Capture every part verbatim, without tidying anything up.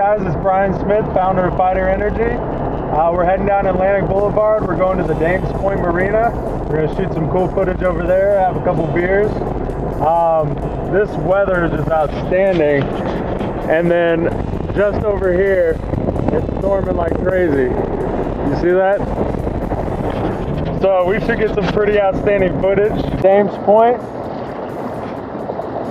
guys, it's Brian Smith, founder of Fighter Energy. Uh, we're heading down Atlantic Boulevard. We're going to the Dames Point Marina. We're going to shoot some cool footage over there, have a couple beers. Um, this weather is just outstanding. And then just over here, it's storming like crazy. You see that? So we should get some pretty outstanding footage. Dames Point.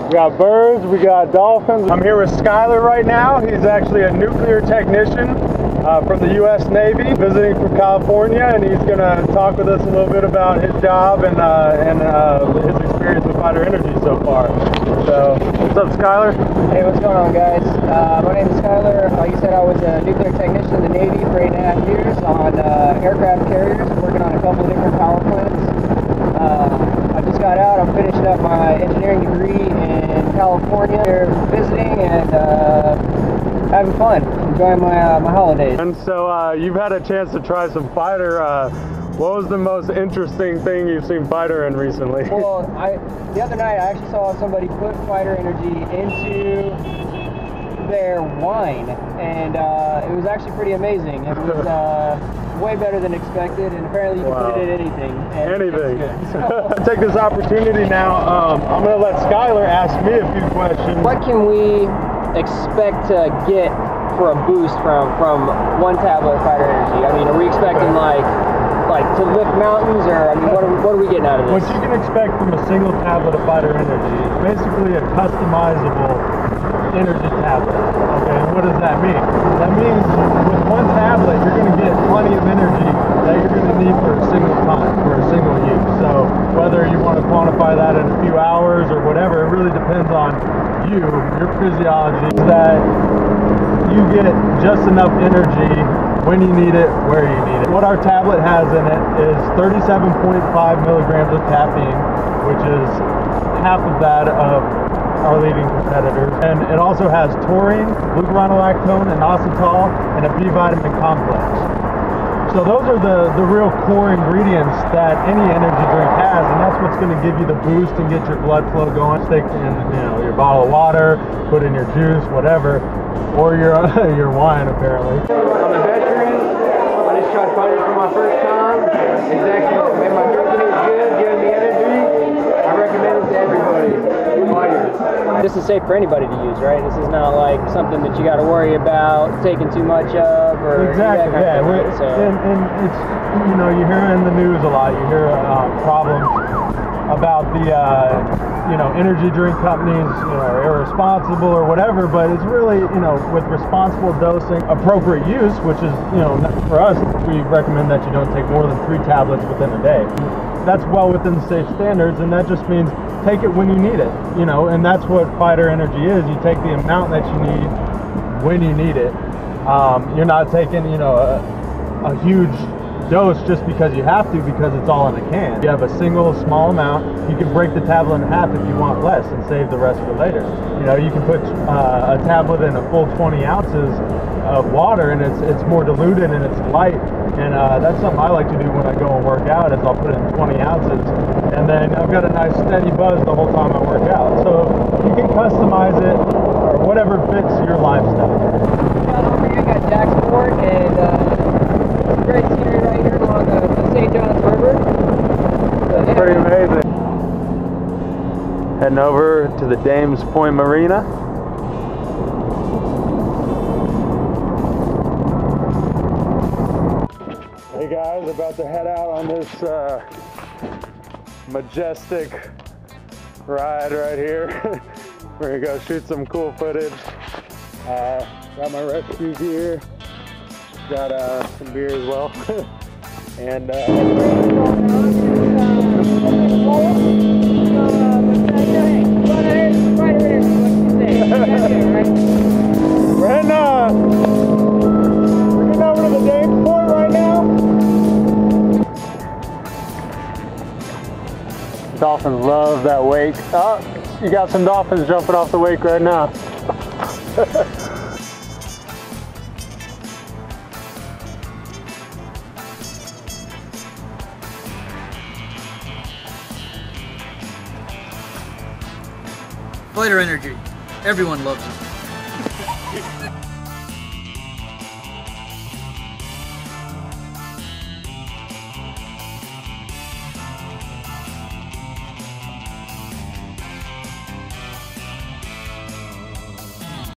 We got birds, we got dolphins. I'm here with Skyler right now. He's actually a nuclear technician uh, from the U S Navy, visiting from California, and he's gonna talk with us a little bit about his job and uh, and uh, his experience with Fighter Energy so far. So, what's up, Skyler? Hey, what's going on, guys? Uh, my name is Skyler. Like you said, I was a nuclear technician in the Navy for eight and a half years on uh, aircraft carriers, working on a couple of different power plants. Uh, I just got out. I'm finishing up my engineering degree California. We're visiting and uh, having fun, enjoying my, uh, my holidays. And so uh, you've had a chance to try some fighter. Uh, what was the most interesting thing you've seen fighter in recently? Well, I, the other night I actually saw somebody put Fighter Energy into their wine, and uh, it was actually pretty amazing. It was uh, way better than expected, and apparently you can wow. put it in anything. Anything. So. Take this opportunity now. Um, I'm going to let Skyler ask me a few questions. What can we expect to get for a boost from from one tablet of Fighter Energy? I mean, are we expecting like like to lift mountains, or I mean, what are we, what are we getting out of this? What you can expect from a single tablet of Fighter Energy is basically a customizable energy tablet. Okay, and what does that mean? That means with one tablet, you're going to get plenty of energy that you're going to need for a single time, for a single use. So whether you want to quantify that in a few hours or whatever, it really depends on you, your physiology, that you get just enough energy when you need it, where you need it. What our tablet has in it is thirty-seven point five milligrams of caffeine, which is half of that of our leading competitors, and it also has taurine, glucuronolactone, and inositol, and a B vitamin complex. So those are the the real core ingredients that any energy drink has, and that's what's going to give you the boost and get your blood flow going. Stick in, you know, your bottle of water, put in your juice, whatever, or your your wine apparently. I'm a veteran. I just tried Fighter for my first time. Exactly, man. My drinking is good, giving me energy. I recommend it to everybody. This is safe for anybody to use, right? This is not like something that you got to worry about taking too much of, or exactly, that kind yeah. of thing, so. and, and it's, you know, you hear in the news a lot. You hear uh, problems about the, uh, you know, energy drink companies, you know, are irresponsible or whatever. But it's really, you know, with responsible dosing, appropriate use, which is, you know, for us, we recommend that you don't take more than three tablets within a day. That's well within the safe standards, and that just means take it when you need it, you know, and that's what Fighter Energy is. You take the amount that you need when you need it. Um, you're not taking, you know, a, a huge dose just because you have to, because it's all in a can. You have a single small amount. You can break the tablet in half if you want less and save the rest for later. You know, you can put uh, a tablet in a full twenty ounces of water, and it's it's more diluted and it's light. And uh, that's something I like to do when I go and work out, is I'll put in twenty ounces, and then I've got a nice steady buzz the whole time I work out. So you can customize it or whatever fits your lifestyle. Yeah, over here I got Jacksport, and uh, it's great scenery right here along the, the Saint Johns River. That's pretty amazing. Heading over to the Dames Point Marina. Hey guys, about to head out on this uh, majestic ride right here. We're gonna go shoot some cool footage. Uh, got my rescue gear, got uh, some beer as well. and uh, we're heading uh, dolphins love that wake. Oh, you got some dolphins jumping off the wake right now. Fighter Energy. Everyone loves it.